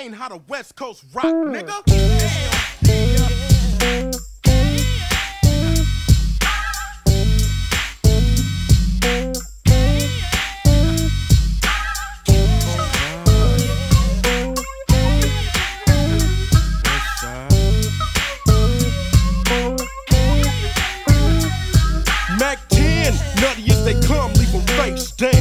ain't how the West Coast rock, nigga. Mack 10, nutty as they come, leave them face down,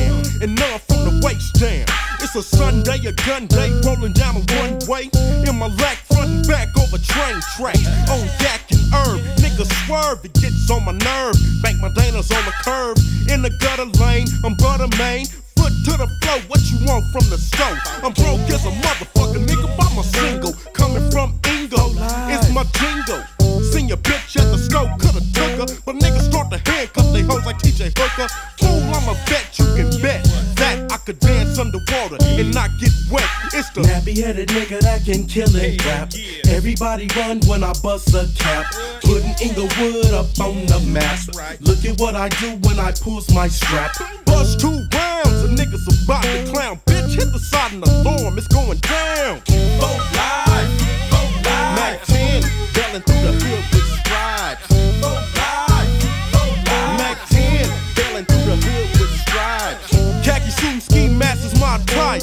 and none from the waist down. It's a Sunday, a gun day, rolling down a one-way. In my lack, frontin' back over train tracks. On Yak and Herb, niggas swerve, it gets on my nerve. Bank my Dana's on the curb, in the gutter lane, I'm butter main. Foot to the floor, what you want from the stove? I'm broke as a motherfucker, nigga, I'm a single. Coming from Inglewood, it's my jingle. Seen your bitch at the scope, coulda took her, but niggas start to handcuff they hoes like TJ Hooker. Fool, I'm a vet, you can bet that I could dance underwater and not get wet. It's the nappy-headed nigga that can kill and rap. Everybody run when I bust a cap. Putting Inglewood up on the map. Look at what I do when I pulls my strap. Bust 2 rounds, a nigga's about to clown. Bitch, hit the side and alarm, it's going down. Foe Life, Foe Life. Mack 10, yelling through the hood with stripes. Foe Life, Foe Life. Mack 10, yelling through the hood with stripes. Khaki suit and ski mask is my attire.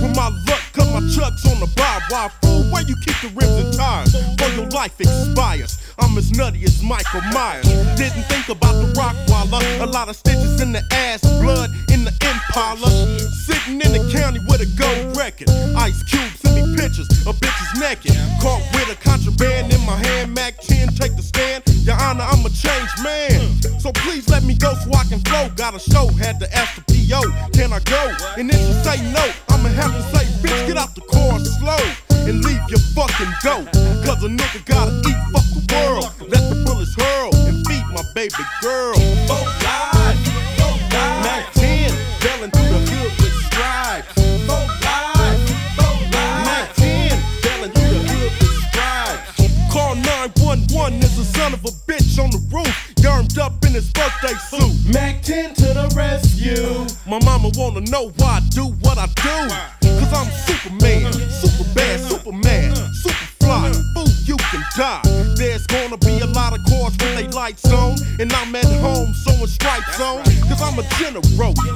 With my luck, cut my chucks on the bar. Why, fool, where you keep the rims and tires? For your life expires. I'm as nutty as Michael Myers. Didn't think about the rock waller. A lot of stitches in the ass, blood in the Impala. Sitting in the county with a gold record. Ice Cube sent me pictures of bitches naked. Caught with a contraband in my hand. Mack 10, take the stand. Your Honor, I'm a changed man. So please let me go so I can flow. Got a show, had to ask the P.O. Can I go? And if you say no, I'ma have to say, bitch, get out the car slow and leave your fucking dough. Cause a nigga gotta eat, fuck the world. Let the bullets hurl and feed my baby girl. Foe Life, Foe Life. Mack 10, yelling through the hood with stripes. Foe Life, Foe Life. Mack 10, yelling through the hood with stripes. Call 911, there's a son of a bitch on the roof, yarmed up in his birthday suit. Mack 10 to the rescue. My mama wanna know why I do what I do. Cause I'm Superman, Superbad, Superman, Superfly. Fool, you can die. There's gonna be a lot of cars when they lights on, and I'm at home sewing stripes on. Cause I'm a general,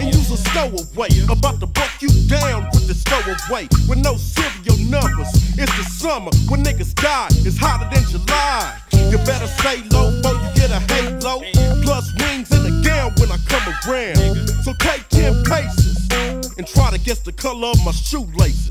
and you's a stowaway. About to buck you down with the stowaway. With no serial numbers, it's the summer. When niggas die, it's hotter than July. You better stay low before you get a halo. Plus wings in the gown when I come around. So take 10 paces and try to guess the color of my shoelaces.